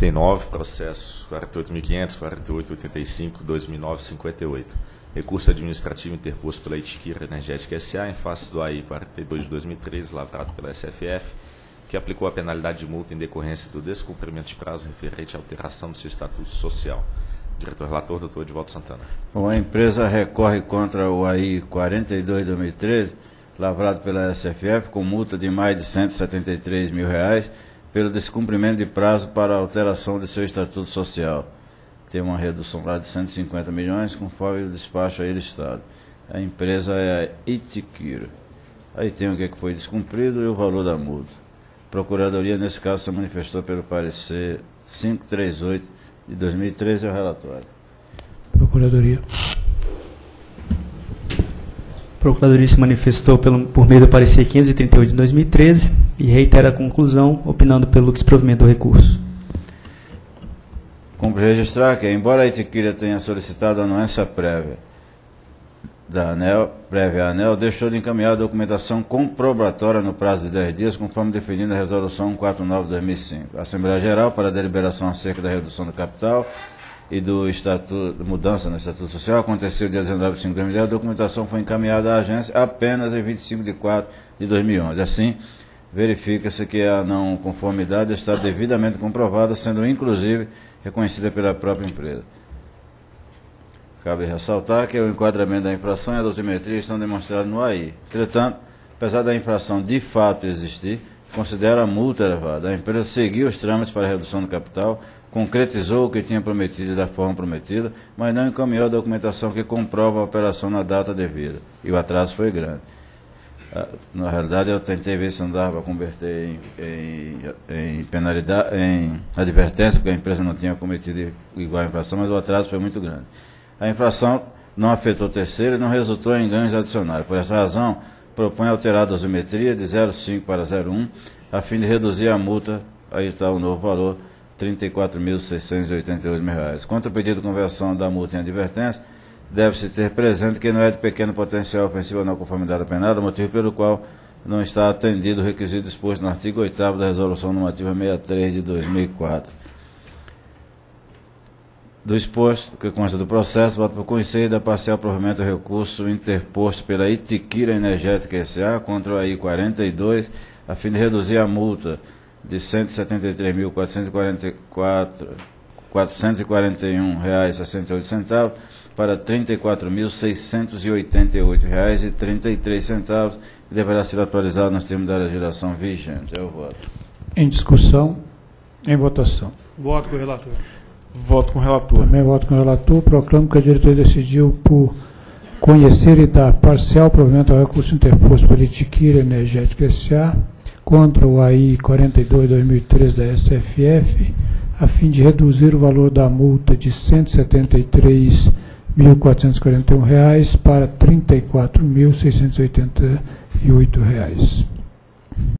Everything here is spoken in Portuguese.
39, processo 48.500, 48.85, 2009-58. Recurso administrativo interposto pela Itiquira Energética S.A. em face do AI 42 de 2013, lavrado pela SFF, que aplicou a penalidade de multa em decorrência do descumprimento de prazo referente à alteração do seu estatuto social. Diretor relator, doutor Edvaldo Santana. Bom, a empresa recorre contra o AI 42 de 2013, lavrado pela SFF, com multa de mais de R$ 173 mil, pelo descumprimento de prazo para alteração de seu estatuto social. Tem uma redução lá de R$ 150 milhões, conforme o despacho aí listado. A empresa é a Itiquira. Aí tem o que foi descumprido e o valor da multa. A Procuradoria, nesse caso, se manifestou pelo parecer 538 de 2013, é o relatório. A Procuradoria se manifestou por meio do parecer 538 de 2013 e reitera a conclusão, opinando pelo desprovimento do recurso. Cumpre registrar que, embora a Itiquira tenha solicitado a anuência prévia da ANEEL, deixou de encaminhar a documentação comprobatória no prazo de 10 dias, conforme definido na Resolução 149-2005. A Assembleia Geral, para a deliberação acerca da redução do capital e da mudança no Estatuto Social, aconteceu dia 19 de 5 de 2010, a documentação foi encaminhada à agência apenas em 25 de 4 de 2011. Assim, verifica-se que a não conformidade está devidamente comprovada, sendo inclusive reconhecida pela própria empresa. Cabe ressaltar que o enquadramento da infração e a dosimetria estão demonstrados no AI. Entretanto, apesar da infração de fato existir, considera a multa elevada. A empresa seguiu os trâmites para a redução do capital, concretizou o que tinha prometido da forma prometida, mas não encaminhou a documentação que comprova a operação na data devida. E o atraso foi grande. Na realidade, eu tentei ver se não dava para converter em penalidade, em advertência, porque a empresa não tinha cometido igual a infração, mas o atraso foi muito grande. A infração não afetou terceiros e não resultou em ganhos adicionais. Por essa razão, propõe alterar a dosimetria de 0,5 para 0,1, a fim de reduzir a multa, aí está o novo valor, R$ 34.688. Quanto ao pedido de conversão da multa em advertência, deve-se ter presente que não é de pequeno potencial ofensivo ou não conformidade penada, motivo pelo qual não está atendido o requisito disposto no artigo 8º da Resolução Normativa 63 de 2004. Do exposto, que consta do processo, voto por conhecer e da parcial provimento ao recurso interposto pela Itiquira Energética S.A. contra o AI 42, a fim de reduzir a multa de R$ 173.441,68 para R$ 34.688,33 e deverá ser atualizado nos termos da legislação vigente. É o voto. Em discussão, em votação. Voto com o relator. Voto com o relator. Também voto com o relator. Proclamo que a diretoria decidiu por conhecer e dar parcial provimento ao recurso interposto pela Itiquira Energética S.A. contra o AI 42/2013 da SFF, a fim de reduzir o valor da multa de R$ 173.441 para R$ 34.688.